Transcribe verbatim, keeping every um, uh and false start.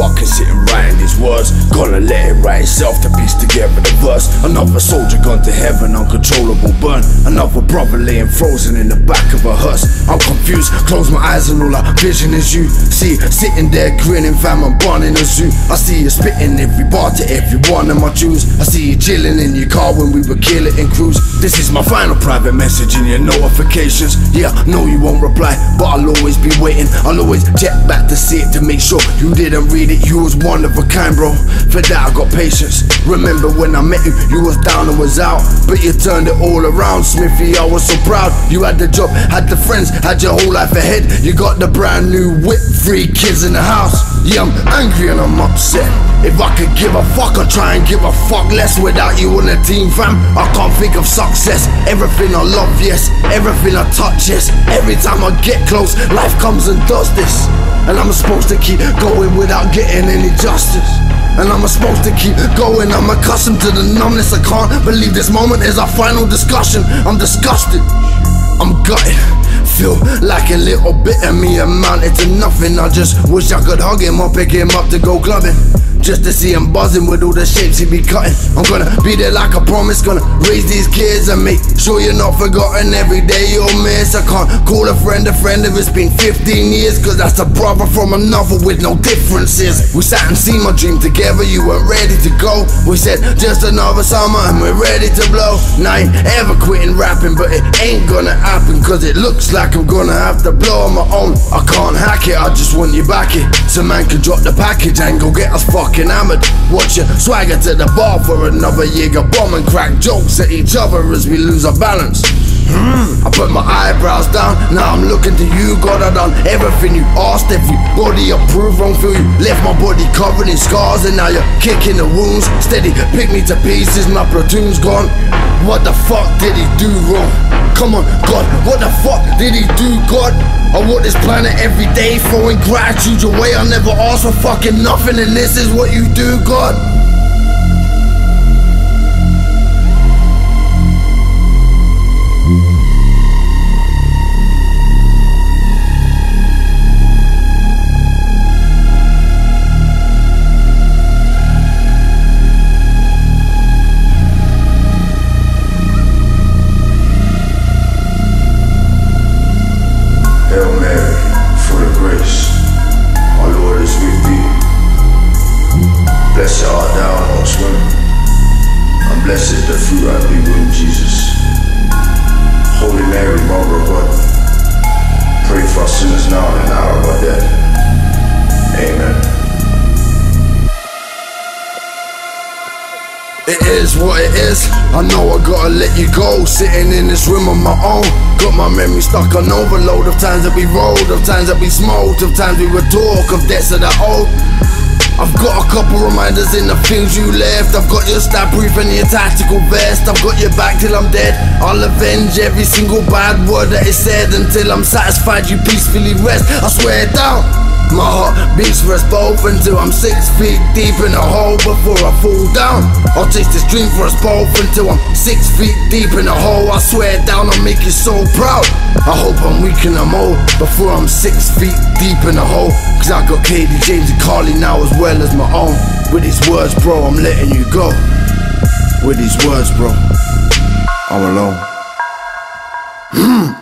fucking sitting writing these words. Gonna let it write itself to piece together the verse. Another soldier gone to heaven, uncontrollable burn. Another brother laying frozen in the back of a hearse. I'm confused, close my eyes and all I vision is you. See, sitting there grinning, fam, I'm born in a zoo. I see you spitting every bar to every one of my Jews. I see you chilling in your car when we were killing and cruise. This is my final private message in your notifications. Yeah, no you won't reply, but I'll always be waiting. I'll always check back to see it to make sure you didn't read it. You was one of a kind, bro, for that I got patience. Remember when I met you, you was down and was out, but you turned it all around, Smithy, I was so proud. You had the job, had the friends, had your whole life ahead. You got the brand new whip, three kids in the house. Yeah, I'm angry and I'm upset. If I could give a fuck, I'd try and give a fuck less. Without you on the team, fam, I can't think of success. Everything I love, yes. Everything I touch, yes. Every time I get close, life comes and does this. And I'm supposed to keep going without getting any justice. And I'm supposed to keep going, I'm accustomed to the numbness. I can't believe this moment is our final discussion. I'm disgusted, I'm gutted. Feel like a little bit of me amounted to nothing. I just wish I could hug him or pick him up to go clubbing, just to see him buzzing with all the shapes he be cutting. I'm gonna be there like I promised, gonna raise these kids and make sure you're not forgotten. Every day you'll miss. I can't call a friend a friend if it's been fifteen years, cause that's a brother from another with no differences. We sat and seen my dream together, you were ready to go. We said just another summer and we're ready to blow. Now I ain't ever quitting rapping, but it ain't gonna happen, cause it looks like I'm gonna have to blow on my own. I can't hack it, I just want you back it, so man can drop the package and go get us fucked hammered. Watch your swagger to the bar for another Jaeger bomb and crack jokes at each other as we lose our balance. Mm. I put my eyebrows down, now I'm looking to you. God, I done everything you asked, everybody approved, wrong feel you. Left my body covered in scars and now you're kicking the wounds. Steady, pick me to pieces, my platoon's gone. What the fuck did he do wrong? Come on, God, what the fuck did he do, God? I walk this planet every day, throwing gratitude your way. I never asked for fucking nothing, and this is what you do, God. Blessed art thou amongst women, and blessed the fruit of thy womb, Jesus. Holy Mary, Mother of God, pray for us sinners now and in the hour of our death. Amen. It is what it is, I know I gotta let you go. Sitting in this room on my own, got my memory stuck on overload. Of times that we rolled, of times that we smoked, of times we would talk, of deaths of the old. I've got a couple reminders in the things you left. I've got your stab brief and your tactical vest. I've got your back till I'm dead. I'll avenge every single bad word that is said until I'm satisfied you peacefully rest. I swear it down. My heart beats for us both until I'm six feet deep in a hole before I fall down. I'll chase this dream for us both until I'm six feet deep in a hole. I swear it down, I'll make you so proud. I hope I'm weak and I'm old before I'm six feet deep in a hole. Cause I got Katie, James and Carly now as well as my own. With these words, bro, I'm letting you go. With these words, bro, I'm alone.